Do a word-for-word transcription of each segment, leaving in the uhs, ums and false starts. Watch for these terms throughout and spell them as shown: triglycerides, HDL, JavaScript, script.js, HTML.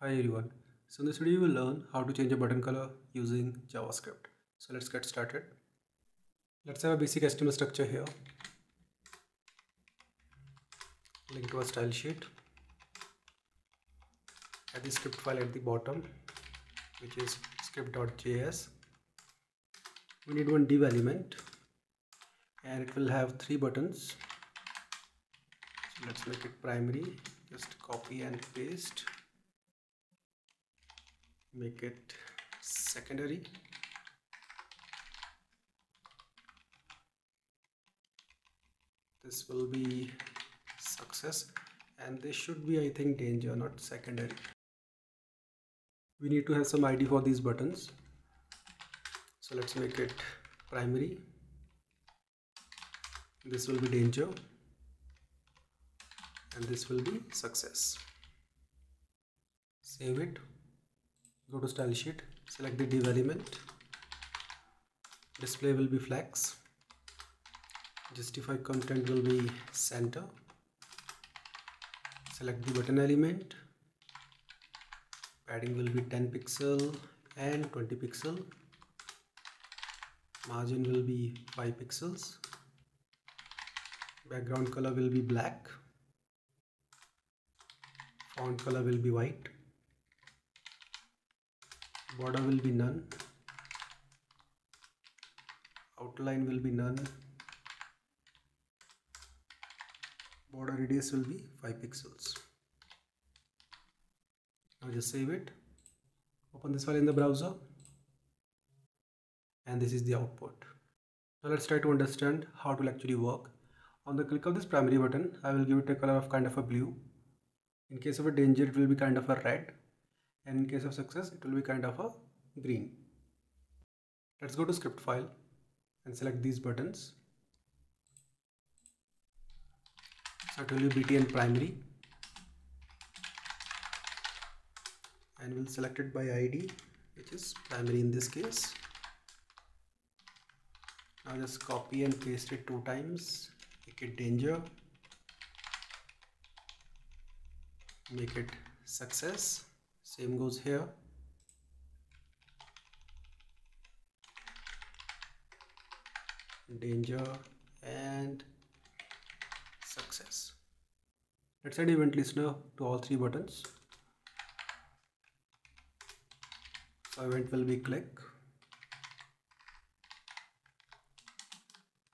Hi everyone, so in this video we will learn how to change a button color using JavaScript. So let's get started. Let's have a basic H T M L structure here, link to a style sheet, add the script file at the bottom which is script dot J S. We need one div element and it will have three buttons, so let's make it primary, just copy and paste. Make it secondary. This will be success and this should be, I think, danger, not secondary. We need to have some I D for these buttons, so let's make it primary. This will be danger and this will be success. Save it. Go to style sheet, select the div element, display will be flex, justify content will be center, select the button element, padding will be ten pixel and twenty pixel, margin will be five pixels, background color will be black, font color will be white, border will be none, outline will be none, border radius will be five pixels. Now just save it, open this file in the browser, and this is the output. Now let's try to understand how it will actually work. On the click of this primary button, I will give it a color of kind of a blue. In case of a danger, it will be kind of a red. And in case of success, it will be kind of a green. Let's go to script file and select these buttons. So it will be B T N primary. And we'll select it by I D, which is primary in this case. Now just copy and paste it two times. Make it danger. Make it success. Same goes here. Danger and success. Let's add event listener to all three buttons. So event will be click.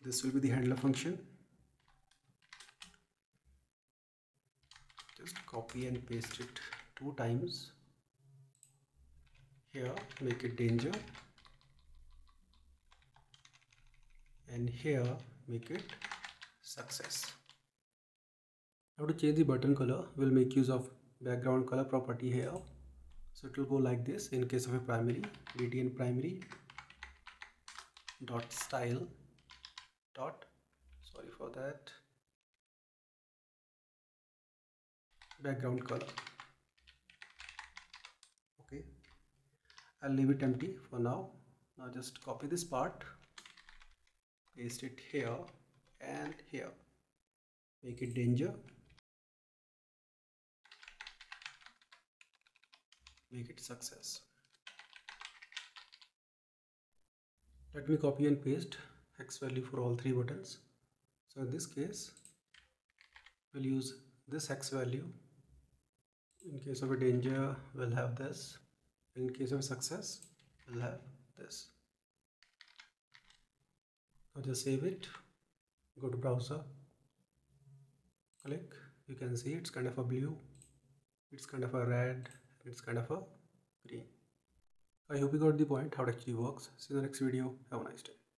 This will be the handler function. Just copy and paste it two times. Here, make it danger, and here make it success. Now to change the button color, we'll make use of background color property here. So it will go like this. In case of a primary, B T N primary dot style dot. Sorry for that. Background color. Okay. I'll leave it empty for now. Now just copy this part, paste it here and here. Make it danger. Make it success. Let me copy and paste hex value for all three buttons. So in this case, we'll use this hex value. In case of a danger, we'll have this. In case of success, we'll have this. Now just save it, go to browser, click, you can see it's kind of a blue, it's kind of a red, it's kind of a green. I hope you got the point how it actually works. See you in the next video. Have a nice day.